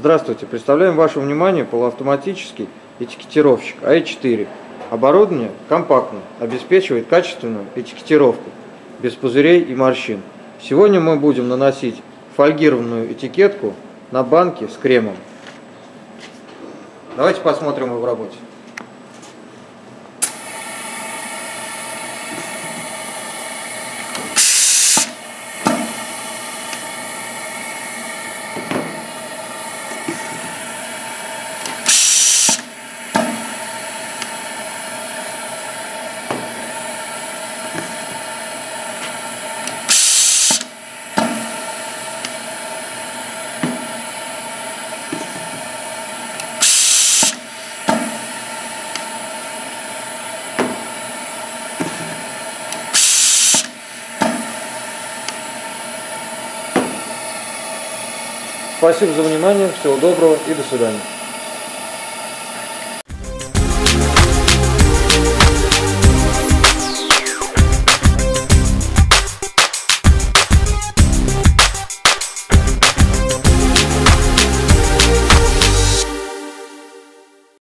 Здравствуйте, представляем вашему вниманию полуавтоматический этикетировщик АЭ-4. Оборудование компактно, обеспечивает качественную этикетировку, без пузырей и морщин. Сегодня мы будем наносить фольгированную этикетку на банки с кремом. Давайте посмотрим его в работе. Спасибо за внимание, всего доброго и до свидания.